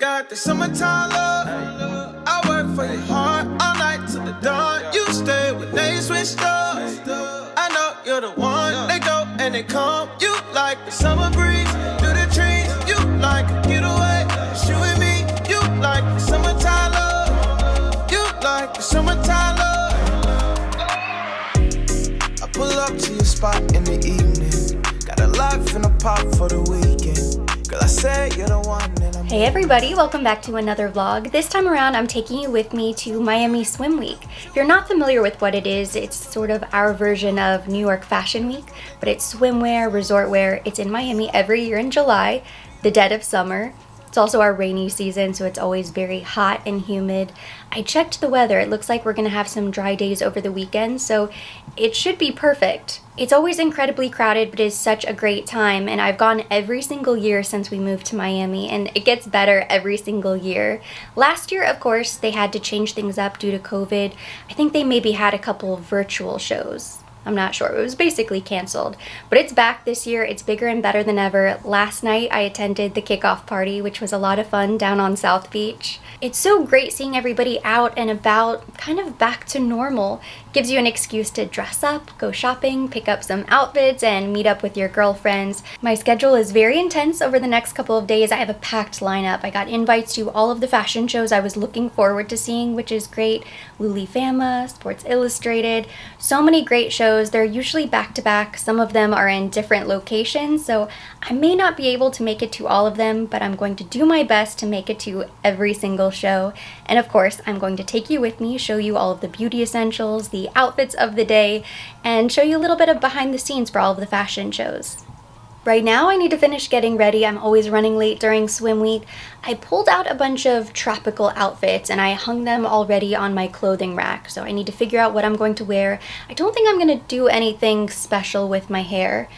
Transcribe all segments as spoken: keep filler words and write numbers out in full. Got the summertime love. I work for your heart all night till the dawn. You stay when they switched up. I know you're the one. They go and they come. You like the summer breeze through the trees. You like a getaway. It's you and me. You like the summertime love. You like the summertime love. I pull up to your spot in the evening. Got a life and a pop for the weekend. I say you're the one. Hey everybody, welcome back to another vlog. This time around I'm taking you with me to Miami Swim Week. If you're not familiar with what it is, it's sort of our version of New York Fashion Week, but it's swimwear, resort wear. It's in Miami every year in July, the dead of summer. It's also our rainy season, so it's always very hot and humid. I checked the weather. It looks like we're gonna have some dry days over the weekend, so it should be perfect. It's always incredibly crowded, but it's such a great time, and I've gone every single year since we moved to Miami, and it gets better every single year. Last year, of course, they had to change things up due to COVID. I think they maybe had a couple of virtual shows. I'm not sure. It was basically canceled. But it's back this year. It's bigger and better than ever. Last night I attended the kickoff party, which was a lot of fun down on South Beach. It's so great seeing everybody out and about, kind of back to normal. Gives you an excuse to dress up, go shopping, pick up some outfits, and meet up with your girlfriends. My schedule is very intense over the next couple of days. I have a packed lineup. I got invites to all of the fashion shows I was looking forward to seeing, which is great. Luli Fama, Sports Illustrated, so many great shows. They're usually back-to-back. Some of them are in different locations, so I may not be able to make it to all of them, but I'm going to do my best to make it to every single show. And of course, I'm going to take you with me, show you all of the beauty essentials, the outfits of the day, and show you a little bit of behind the scenes for all of the fashion shows. Right now, I need to finish getting ready. I'm always running late during swim week. I pulled out a bunch of tropical outfits and I hung them already on my clothing rack, so I need to figure out what I'm going to wear. I don't think I'm going to do anything special with my hair.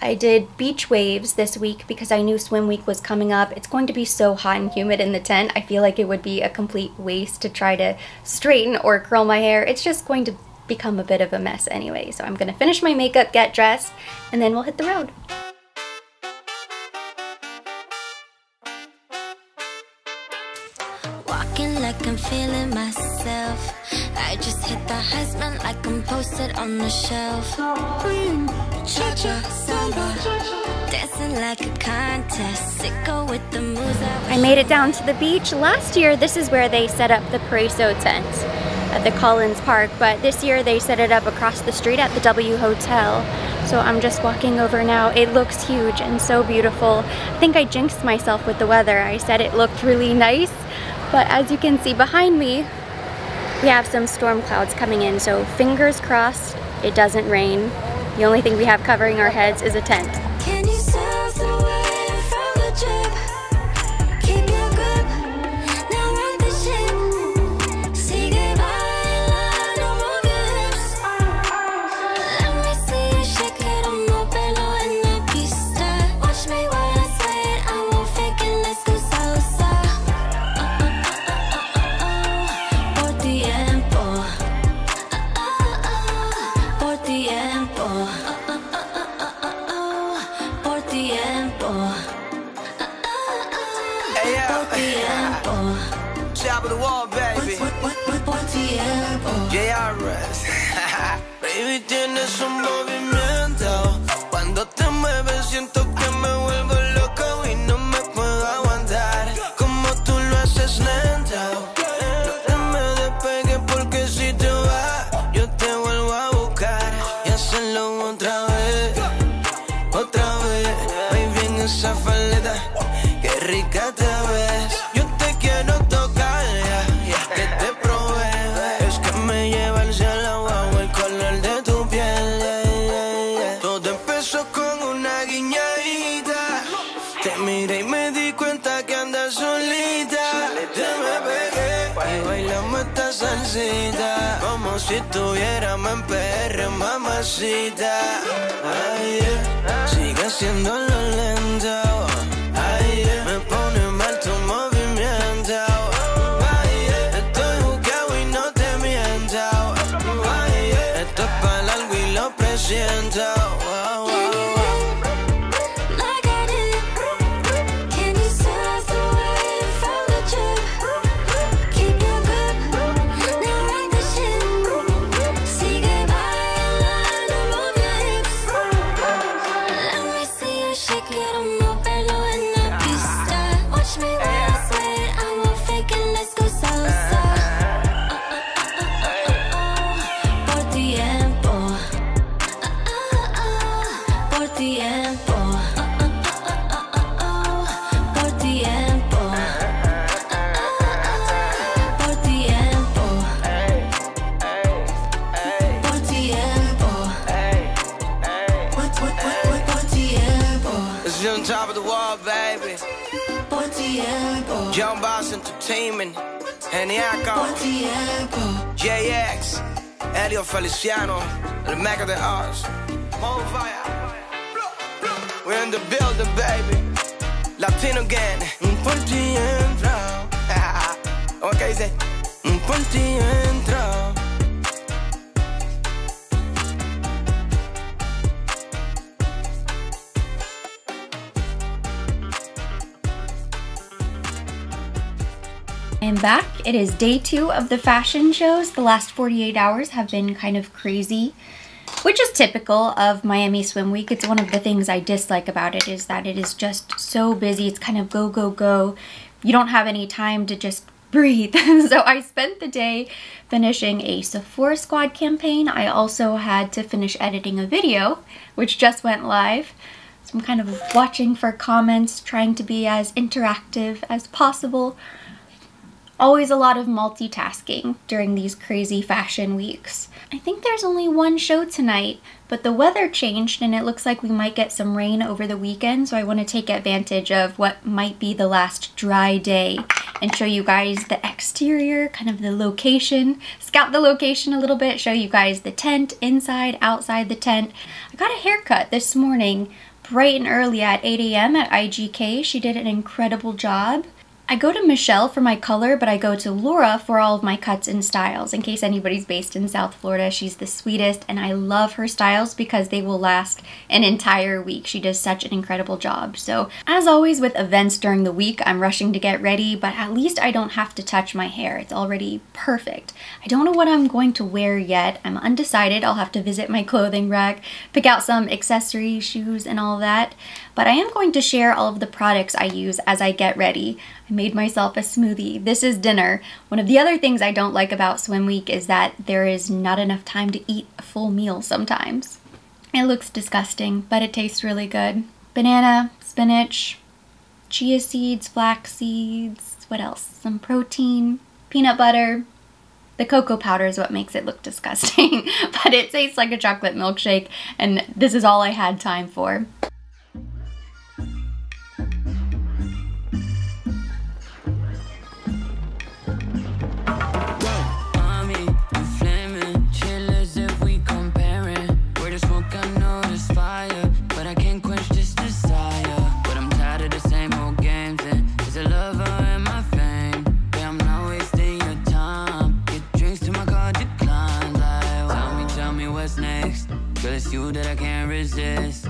I did beach waves this week because I knew swim week was coming up. It's going to be so hot and humid in the tent. I feel like it would be a complete waste to try to straighten or curl my hair. It's just going to become a bit of a mess anyway, so I'm going to finish my makeup, get dressed, and then we'll hit the road. Like I'm feeling myself. I just hit the basement like I'm posted on the shelf. Dancing like a contest. Sicko with the moves. I made it down to the beach. Last year, this is where they set up the Paraiso tent at the Collins Park, but this year they set it up across the street at the W Hotel. So I'm just walking over now. It looks huge and so beautiful. I think I jinxed myself with the weather. I said it looked really nice. But as you can see behind me, we have some storm clouds coming in, so fingers crossed it doesn't rain. The only thing we have covering our heads is a tent. Can you surf the wave from the drip? Keep your grip, now rock the ship. Say goodbye, love, don't move your hips. Let me see you shake it on my pillow and the peace. Watch me while I say it, I won't fake it, let's go salsa. Como si tuviéramos en P R, mamacita. Ay, yeah. Sigue haciéndolo lento. Ay, yeah. Me pone mal tu movimiento. Ay, yeah. Estoy jugado y no te miento. Ay, yeah. Esto es para largo y lo presiento. Can you surf the wave from the John Boss Entertainment, Aniaco, J X, Elio Feliciano, the Mac of the Arts, Movia. We're in the building, baby. Latino gang. Un por ti entrao. Okay, say. Un por ti entrao. I'm back. It is day two of the fashion shows. The last forty-eight hours have been kind of crazy, which is typical of Miami Swim Week. It's one of the things I dislike about it, is that it is just so busy. It's kind of go, go, go. You don't have any time to just breathe. So I spent the day finishing a Sephora Squad campaign. I also had to finish editing a video, which just went live. So I'm kind of watching for comments, trying to be as interactive as possible. Always a lot of multitasking during these crazy fashion weeks. I think there's only one show tonight, but the weather changed and it looks like we might get some rain over the weekend, so I want to take advantage of what might be the last dry day and show you guys the exterior, kind of the location, scout the location a little bit, show you guys the tent, inside, outside the tent. I got a haircut this morning, bright and early at eight A M at I G K. She did an incredible job. I go to Michelle for my color, but I go to Laura for all of my cuts and styles. In case anybody's based in South Florida, she's the sweetest, and I love her styles because they will last an entire week. She does such an incredible job. So, as always with events during the week, I'm rushing to get ready, but at least I don't have to touch my hair. It's already perfect. I don't know what I'm going to wear yet. I'm undecided. I'll have to visit my clothing rack, pick out some accessories, shoes, and all that. But I am going to share all of the products I use as I get ready. I made myself a smoothie. This is dinner. One of the other things I don't like about Swim Week is that there is not enough time to eat a full meal sometimes. It looks disgusting, but it tastes really good. Banana, spinach, chia seeds, flax seeds, what else? Some protein, peanut butter. The cocoa powder is what makes it look disgusting, but it tastes like a chocolate milkshake, and this is all I had time for. That I can't resist.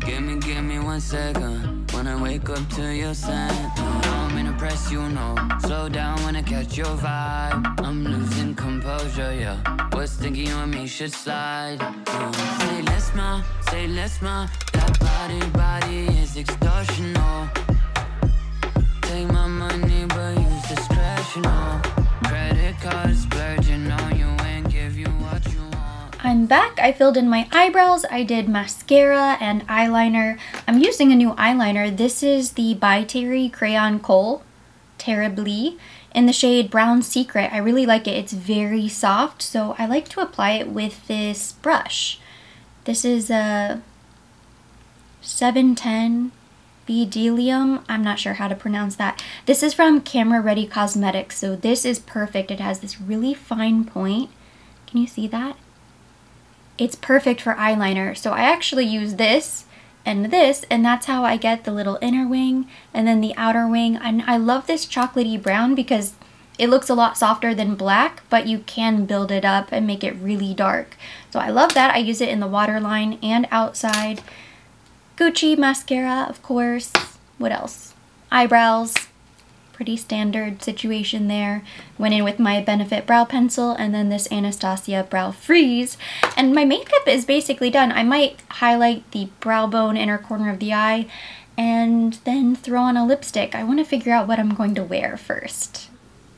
Give me, give me one second. When I wake up to your scent, I'm in a press, you know. Slow down when I catch your vibe. I'm losing composure, yeah. What's thinking on me should slide. Oh. Say less, ma, say less, ma. That body, body is extortional. Take my money, but use discretional. Credit cards splurging on you and give you what you want. I'm back. I filled in my eyebrows. I did mascara and eyeliner. I'm using a new eyeliner. This is the By Terry Crayon Cole, Terribly, in the shade Brown Secret. I really like it. It's very soft, so I like to apply it with this brush. This is a seven ten Bdellium. I'm not sure how to pronounce that. This is from Camera Ready Cosmetics, so this is perfect. It has this really fine point. Can you see that? It's perfect for eyeliner, so I actually use this and this, and that's how I get the little inner wing and then the outer wing. And I love this chocolatey brown because it looks a lot softer than black, but you can build it up and make it really dark. So I love that. I use it in the waterline and outside. Gucci mascara, of course. What else? Eyebrows. Pretty standard situation there. Went in with my Benefit Brow Pencil and then this Anastasia Brow Freeze. And my makeup is basically done. I might highlight the brow bone, inner corner of the eye, and then throw on a lipstick. I want to figure out what I'm going to wear first.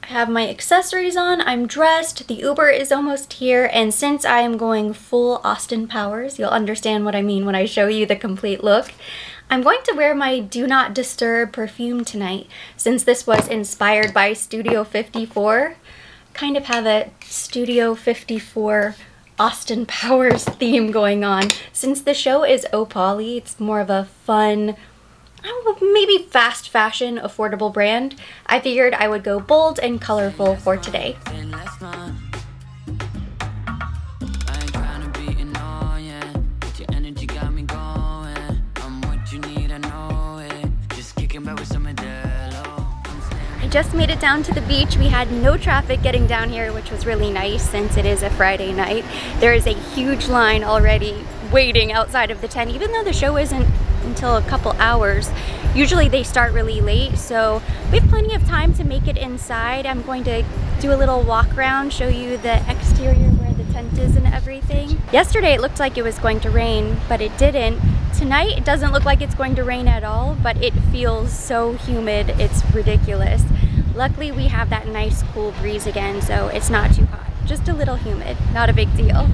I have my accessories on, I'm dressed, the Uber is almost here, and since I am going full Austin Powers, you'll understand what I mean when I show you the complete look. I'm going to wear my Do Not Disturb perfume tonight, since this was inspired by Studio fifty-four. Kind of have a Studio fifty-four Austin Powers theme going on. Since the show is Opoly, it's more of a fun, I don't know, maybe fast fashion, affordable brand. I figured I would go bold and colorful for today. Just made it down to the beach. We had no traffic getting down here, which was really nice since it is a Friday night. There is a huge line already waiting outside of the tent, even though the show isn't until a couple hours. Usually they start really late, so we have plenty of time to make it inside. I'm going to do a little walk around, show you the exterior where the tent is and everything. Yesterday it looked like it was going to rain, but it didn't. Tonight it doesn't look like it's going to rain at all, but it feels so humid, it's ridiculous. Luckily, we have that nice cool breeze again, so it's not too hot. Just a little humid, not a big deal.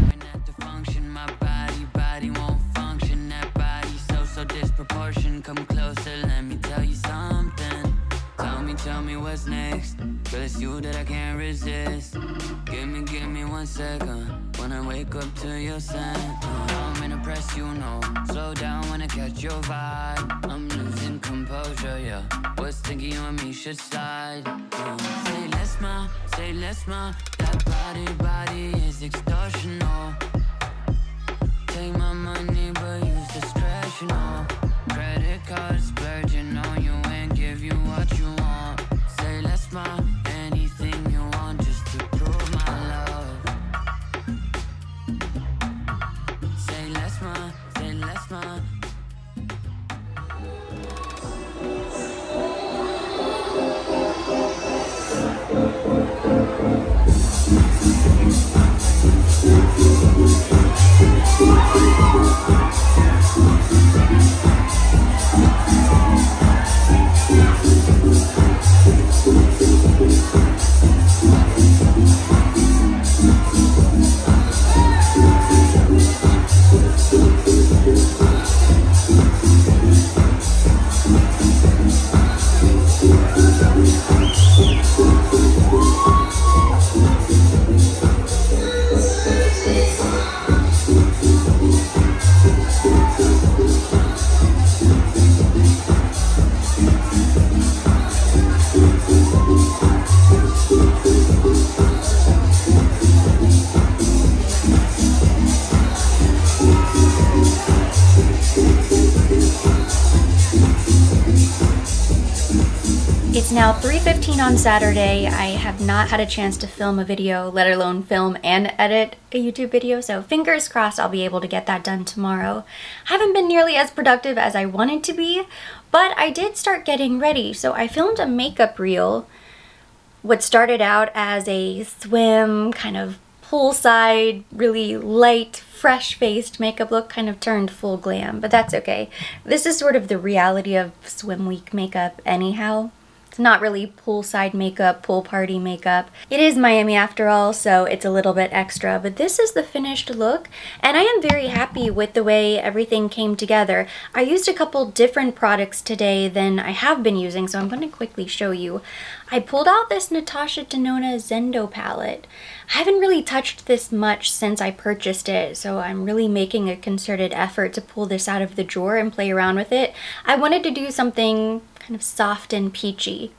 It's now three fifteen on Saturday. I have not had a chance to film a video, let alone film and edit a YouTube video, so fingers crossed I'll be able to get that done tomorrow. I haven't been nearly as productive as I wanted to be, but I did start getting ready. So I filmed a makeup reel, what started out as a swim, kind of poolside, really light, fresh-faced makeup look, kind of turned full glam, but that's okay. This is sort of the reality of swim week makeup anyhow. Not really poolside makeup, pool party makeup. It is Miami after all, so it's a little bit extra, but this is the finished look, and I am very happy with the way everything came together. I used a couple different products today than I have been using, so I'm going to quickly show you. I pulled out this Natasha Denona Zendo palette. I haven't really touched this much since I purchased it, so I'm really making a concerted effort to pull this out of the drawer and play around with it. I wanted to do something kind of soft and peachy.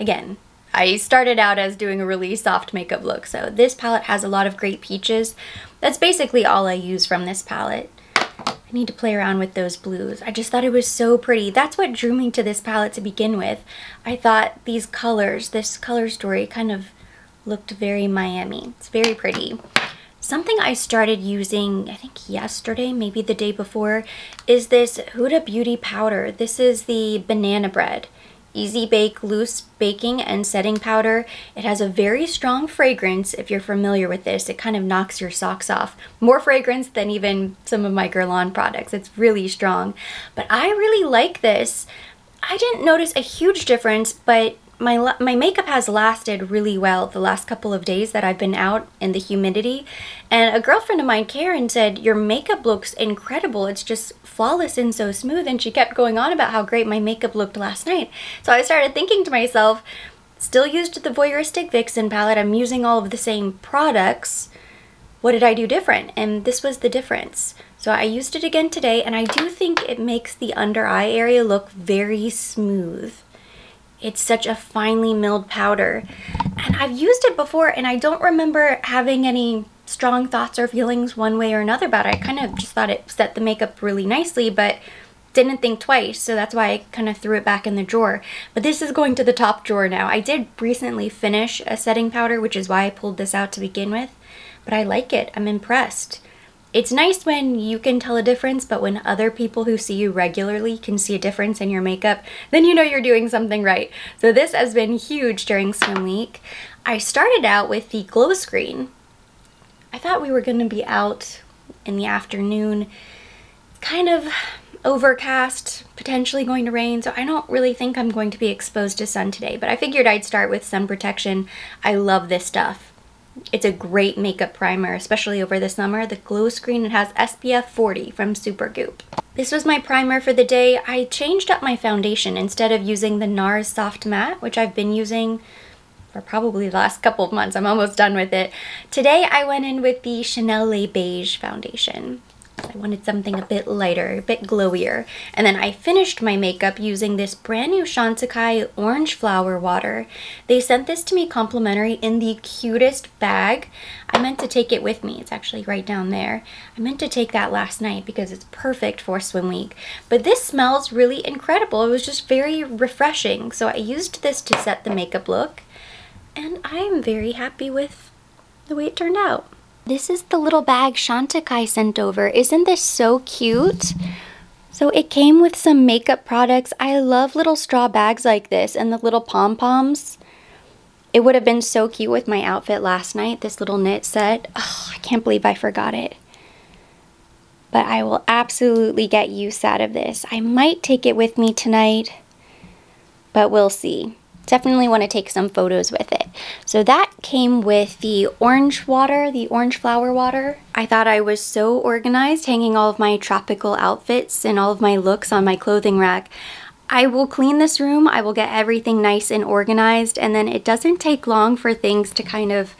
Again, I started out as doing a really soft makeup look, so this palette has a lot of great peaches. That's basically all I use from this palette. I need to play around with those blues. I just thought it was so pretty. That's what drew me to this palette to begin with. I thought these colors, this color story kind of looked very Miami. It's very pretty. Something I started using, I think yesterday, maybe the day before, is this Huda Beauty powder. This is the banana bread. Easy bake, loose baking and setting powder. It has a very strong fragrance. If you're familiar with this, it kind of knocks your socks off. More fragrance than even some of my Guerlain products. It's really strong. But I really like this. I didn't notice a huge difference, but My, my makeup has lasted really well the last couple of days that I've been out in the humidity, and a girlfriend of mine, Karen, said your makeup looks incredible, it's just flawless and so smooth, and she kept going on about how great my makeup looked last night. So I started thinking to myself, still used the Voyeuristic Vixen palette, I'm using all of the same products, what did I do different? And this was the difference. So I used it again today, and I do think it makes the under eye area look very smooth. It's such a finely milled powder, and I've used it before and I don't remember having any strong thoughts or feelings one way or another about it. I kind of just thought it set the makeup really nicely, but didn't think twice, so that's why I kind of threw it back in the drawer. But this is going to the top drawer now. I did recently finish a setting powder, which is why I pulled this out to begin with, but I like it. I'm impressed. It's nice when you can tell a difference, but when other people who see you regularly can see a difference in your makeup, then you know you're doing something right. So this has been huge during Swim Week. I started out with the glow screen. I thought we were gonna be out in the afternoon, kind of overcast, potentially going to rain, so I don't really think I'm going to be exposed to sun today, but I figured I'd start with sun protection. I love this stuff. It's a great makeup primer, especially over the summer. The glow screen, it has S P F forty from Supergoop. This was my primer for the day. I changed up my foundation. Instead of using the NARS Soft Matte, which I've been using for probably the last couple of months, I'm almost done with it. Today I went in with the Chanel Les Beiges foundation. I wanted something a bit lighter, a bit glowier. And then I finished my makeup using this brand new Chantecaille Orange Flower Water. They sent this to me complimentary in the cutest bag. I meant to take it with me. It's actually right down there. I meant to take that last night because it's perfect for Swim Week. But this smells really incredible. It was just very refreshing. So I used this to set the makeup look, and I am very happy with the way it turned out. This is the little bag Chantecaille sent over. Isn't this so cute? So it came with some makeup products. I love little straw bags like this and the little pom-poms. It would have been so cute with my outfit last night, this little knit set. Oh, I can't believe I forgot it. But I will absolutely get use out of this. I might take it with me tonight, but we'll see. Definitely want to take some photos with it. So that came with the orange water, the orange flower water. I thought I was so organized hanging all of my tropical outfits and all of my looks on my clothing rack. I will clean this room. I will get everything nice and organized, and then it doesn't take long for things to kind of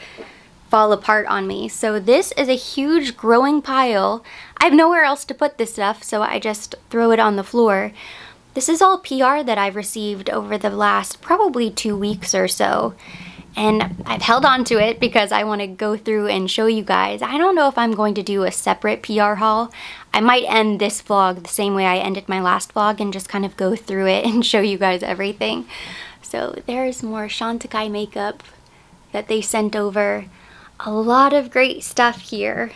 fall apart on me. So this is a huge growing pile. I have nowhere else to put this stuff, so I just throw it on the floor. This is all P R that I've received over the last probably two weeks or so, and I've held on to it because I want to go through and show you guys. I don't know if I'm going to do a separate P R haul. I might end this vlog the same way I ended my last vlog and just kind of go through it and show you guys everything. So there's more Chantecaille makeup that they sent over. A lot of great stuff here.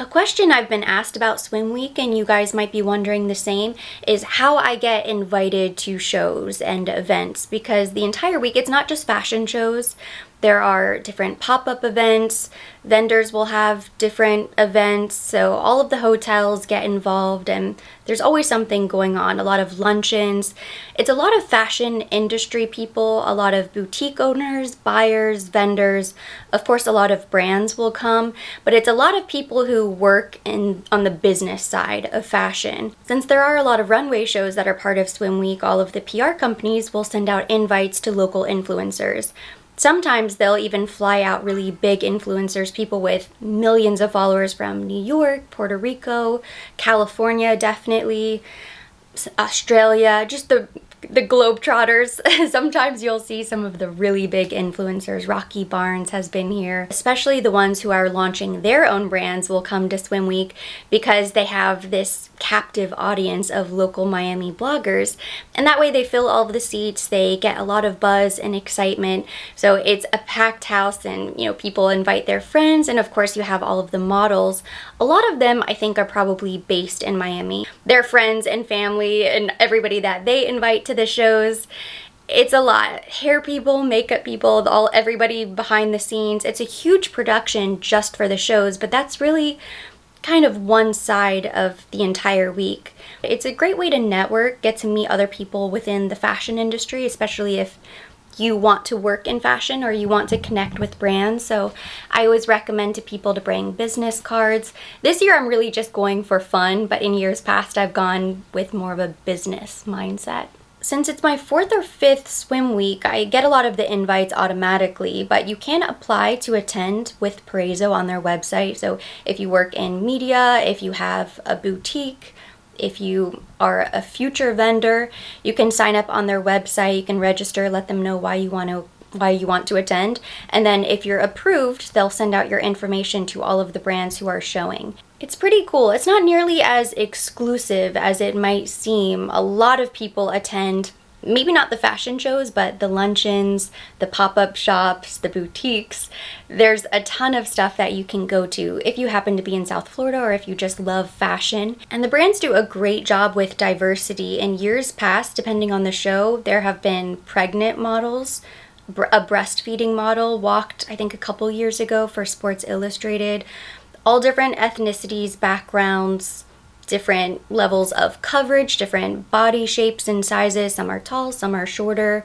A question I've been asked about Swim Week, and you guys might be wondering the same, is how I get invited to shows and events, because the entire week, it's not just fashion shows. There are different pop-up events, vendors will have different events, so all of the hotels get involved and there's always something going on, a lot of luncheons. It's a lot of fashion industry people, a lot of boutique owners, buyers, vendors. Of course, a lot of brands will come, but it's a lot of people who work in on the business side of fashion. Since there are a lot of runway shows that are part of Swim Week, all of the P R companies will send out invites to local influencers. Sometimes they'll even fly out really big influencers, people with millions of followers from New York, Puerto Rico, California definitely, Australia, just the, the globetrotters. Sometimes you'll see some of the really big influencers. Rocky Barnes has been here. Especially the ones who are launching their own brands will come to Swim Week because they have this captive audience of local Miami bloggers, and that way they fill all of the seats. They get a lot of buzz and excitement, so it's a packed house, and you know, people invite their friends, and of course you have all of the models. A lot of them I think are probably based in Miami. Their friends and family and everybody that they invite to the shows. It's a lot. Hair people, makeup people, all everybody behind the scenes. It's a huge production just for the shows, but that's really kind of one side of the entire week. It's a great way to network, get to meet other people within the fashion industry, especially if you want to work in fashion or you want to connect with brands. So I always recommend to people to bring business cards. This year I'm really just going for fun, but in years past I've gone with more of a business mindset. Since it's my fourth or fifth swim week, I get a lot of the invites automatically, but you can apply to attend with Paraiso on their website. So if you work in media, if you have a boutique, if you are a future vendor, you can sign up on their website, you can register, let them know why you want to why you want to attend, and then if you're approved, they'll send out your information to all of the brands who are showing. It's pretty cool. It's not nearly as exclusive as it might seem. A lot of people attend, maybe not the fashion shows, but the luncheons, the pop-up shops, the boutiques. There's a ton of stuff that you can go to if you happen to be in South Florida or if you just love fashion. And the brands do a great job with diversity. In years past, depending on the show, there have been pregnant models. A breastfeeding model walked, I think, a couple years ago for Sports Illustrated. All different ethnicities, backgrounds, different levels of coverage, different body shapes and sizes. Some are tall, some are shorter.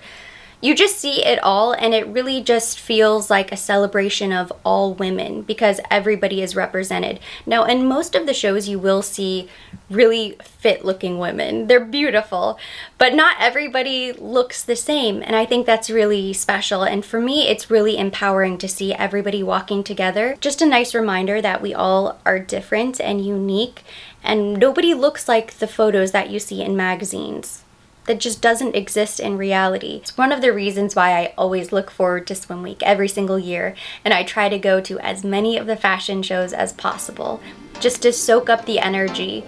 You just see it all, and it really just feels like a celebration of all women because everybody is represented. Now, in most of the shows, you will see really fit-looking women. They're beautiful, but not everybody looks the same, and I think that's really special. And for me, it's really empowering to see everybody walking together. Just a nice reminder that we all are different and unique, and nobody looks like the photos that you see in magazines. That just doesn't exist in reality. It's one of the reasons why I always look forward to Swim Week every single year, and I try to go to as many of the fashion shows as possible, just to soak up the energy.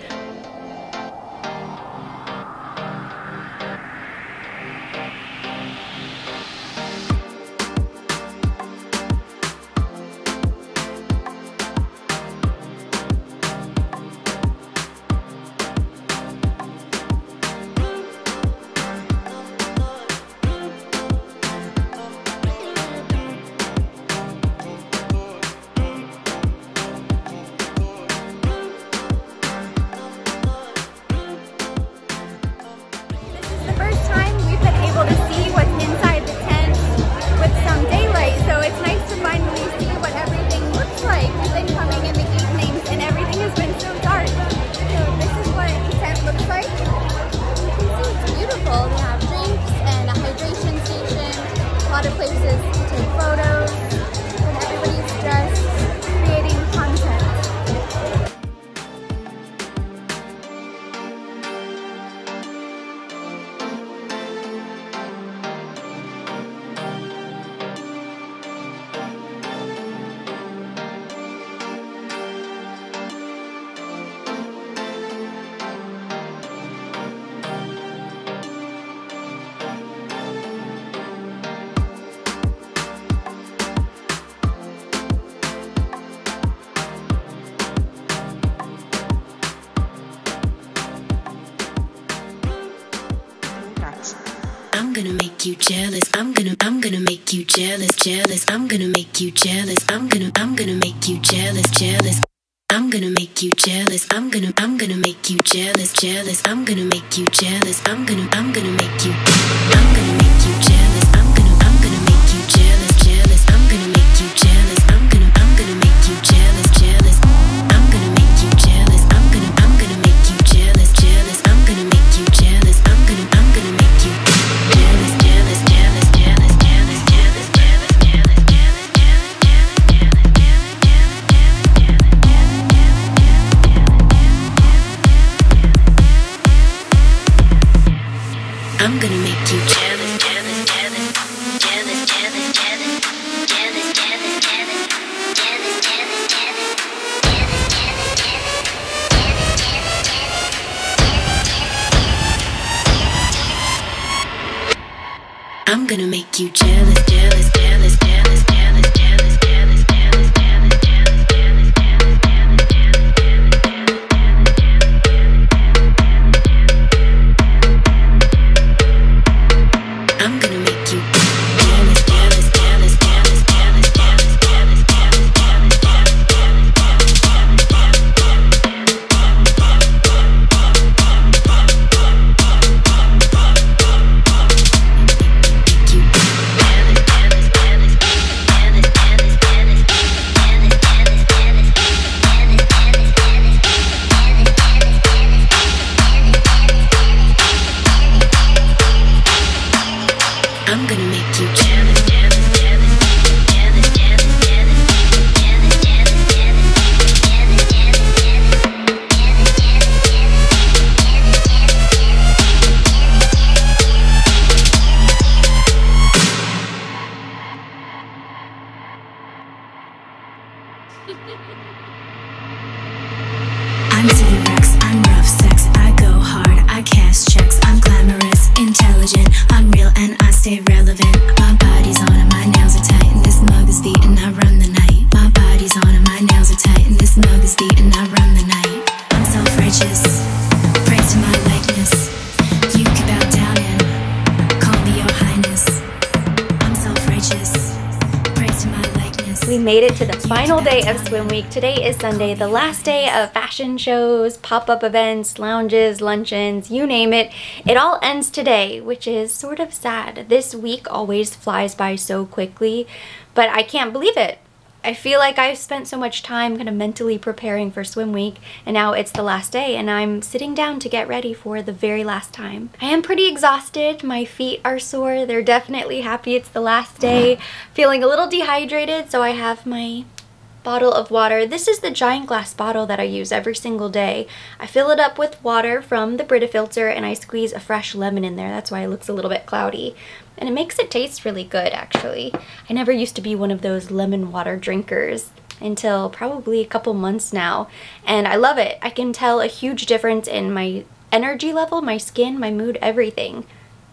You jealous, I'm gonna I'm gonna make you jealous, jealous, I'm gonna make you jealous, I'm gonna I'm gonna make you jealous, jealous, I'm gonna make you jealous, I'm gonna I'm gonna make you jealous, jealous, I'm gonna make you jealous, I'm gonna I'm gonna make you I'm gonna make you jealous, I'm gonna I'm gonna make you jealous, jealous, I'm gonna make you jealous, I'm gonna I'm gonna make you jealous, jealous, I'm gonna make you jealous, I'm gonna I'm gonna make you jealous, jealous, I'm gonna make you jealous, I'm gonna I'm gonna make you jealous. I'm gonna make you jealous, jealous, jealous, jealous, jealous, jealous, jealous, jealous, jealous, jealous, jealous, jealous. I'm gonna make you jealous, jealous, jealous, jealous, jealous, jealous, jealous, jealous, jealous, jealous, jealous, jealous, jealous, jealous, jealous, jealous. I'm gonna make you jealous, jealous, jealous, jealous, jealous, jealous, jealous, jealous, jealous, jealous, jealous, jealous, jealous, jealous, jealous. I'm T-Rex, I'm rough sex, I go hard, I cash checks, I'm glamorous, intelligent, I'm real and I stay relevant. My body's on and my nails are tight and this mug is beat and I run the night. My body's on and my nails are tight and this mug is beat and I run the night. I'm self-righteous, praise to my likeness. You can bow down and call me your highness. I'm self-righteous, praise to my likeness. We made it to the final day of swim week. Today is Sunday, the last day of fashion shows, pop-up events, lounges, luncheons, you name it. It all ends today, which is sort of sad. This week always flies by so quickly, but I can't believe it. I feel like I've spent so much time kind of mentally preparing for swim week, and now it's the last day and I'm sitting down to get ready for the very last time. I am pretty exhausted. My feet are sore. They're definitely happy it's the last day. Feeling a little dehydrated, so I have my bottle of water. This is the giant glass bottle that I use every single day. I fill it up with water from the Brita filter and I squeeze a fresh lemon in there. That's why it looks a little bit cloudy. And it makes it taste really good, actually. I never used to be one of those lemon water drinkers until probably a couple months now. And I love it. I can tell a huge difference in my energy level, my skin, my mood, everything.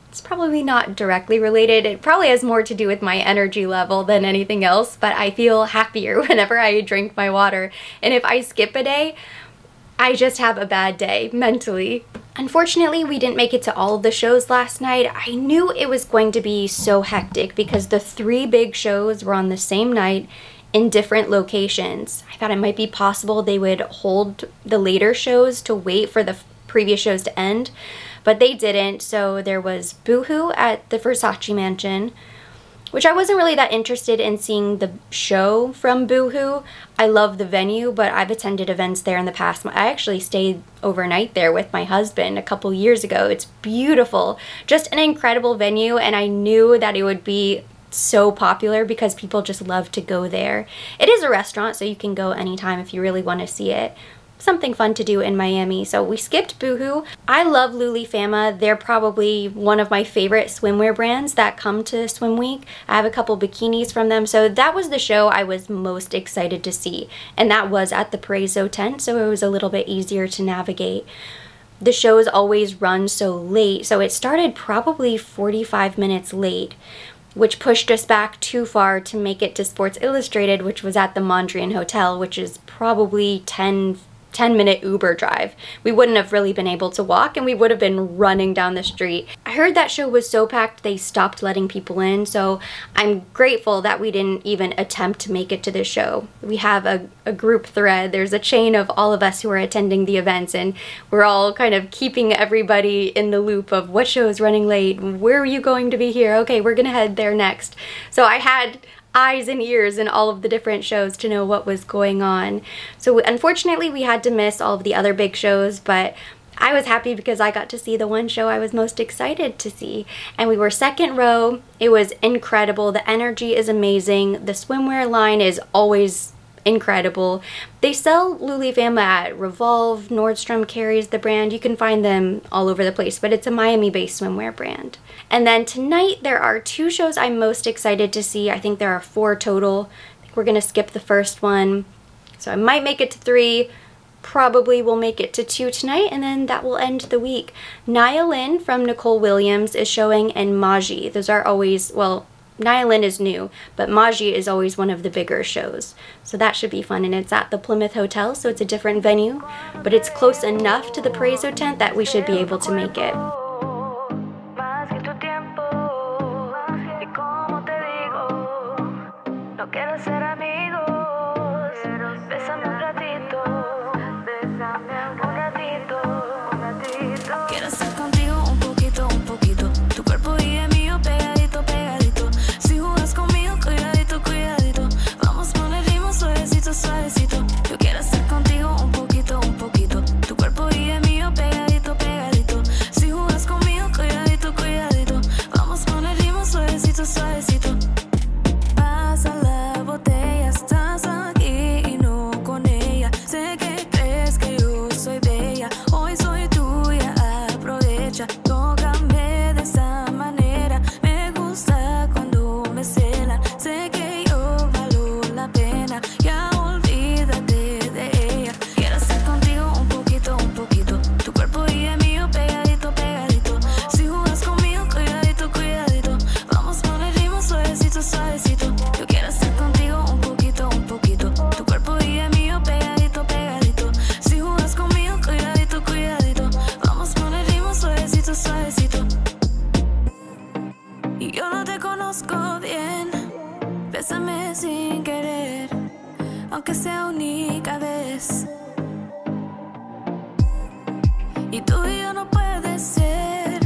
It's probably not directly related. It probably has more to do with my energy level than anything else, but I feel happier whenever I drink my water. And if I skip a day, I just have a bad day mentally. Unfortunately, we didn't make it to all of the shows last night. I knew it was going to be so hectic because the three big shows were on the same night in different locations. I thought it might be possible they would hold the later shows to wait for the previous shows to end, but they didn't. So there was Boohoo at the Versace Mansion, which I wasn't really that interested in seeing the show from Boohoo. I love the venue, but I've attended events there in the past. I actually stayed overnight there with my husband a couple years ago. It's beautiful, just an incredible venue, and I knew that it would be so popular because people just love to go there. It is a restaurant, so you can go anytime if you really want to see it. Something fun to do in Miami. So we skipped Boohoo. I love Luli Fama. They're probably one of my favorite swimwear brands that come to Swim Week. I have a couple bikinis from them. So that was the show I was most excited to see. And that was at the Paraiso tent. So it was a little bit easier to navigate. The shows always run so late. So it started probably forty-five minutes late, which pushed us back too far to make it to Sports Illustrated, which was at the Mondrian Hotel, which is probably ten, ten minute Uber drive. We wouldn't have really been able to walk and we would have been running down the street. I heard that show was so packed they stopped letting people in, so I'm grateful that we didn't even attempt to make it to the show. We have a, a group thread. There's a chain of all of us who are attending the events and we're all kind of keeping everybody in the loop of what show is running late, where are you going to be here, okay we're gonna head there next. So I had eyes and ears in all of the different shows to know what was going on. So unfortunately we had to miss all of the other big shows, but I was happy because I got to see the one show I was most excited to see. And we were second row. It was incredible. The energy is amazing. The swimwear line is always incredible. They sell Luli Fama at Revolve. Nordstrom carries the brand. You can find them all over the place, but it's a Miami-based swimwear brand. And then tonight there are two shows I'm most excited to see. I think there are four total. I think we're gonna skip the first one. So I might make it to three. Probably will make it to two tonight, and then that will end the week. Nia Lynn from Nicole Williams is showing, and Maaji. Those are always, well, Nia Lynn is new, but Maaji is always one of the bigger shows. So that should be fun, and it's at the Plymouth Hotel, so it's a different venue, but it's close enough to the Paraiso tent that we should be able to make it. Pasa la botella. Bésame sin querer, aunque sea única vez. Y tú y yo no puede ser,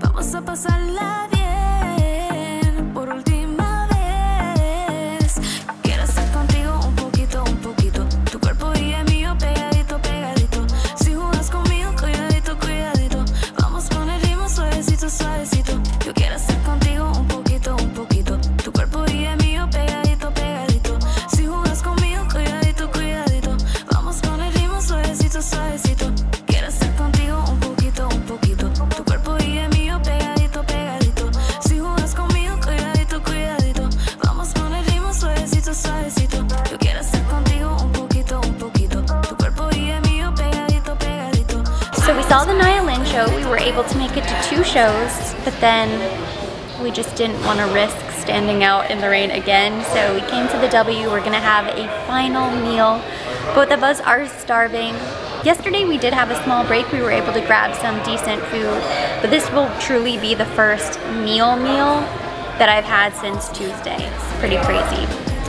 vamos a pasarla bien por última vez. Quiero estar contigo un poquito, un poquito, tu cuerpo y el mío pegadito, pegadito. Si jugas conmigo, cuidadito, cuidadito, vamos con el ritmo suavecito, suavecito. Yo quiero estar contigo un poquito, un poquito, tu cuerpo y el mío pegadito, pegadito. Si jugas conmigo, cuidadito, cuidadito, vamos con el ritmo suavecito, suavecito. So we saw the Nia Lin show, we were able to make it to two shows, but then we just didn't want to risk standing out in the rain again, so we came to the W. We're gonna have a final meal. Both of us are starving. Yesterday we did have a small break, we were able to grab some decent food, but this will truly be the first meal meal that I've had since Tuesday. It's pretty crazy.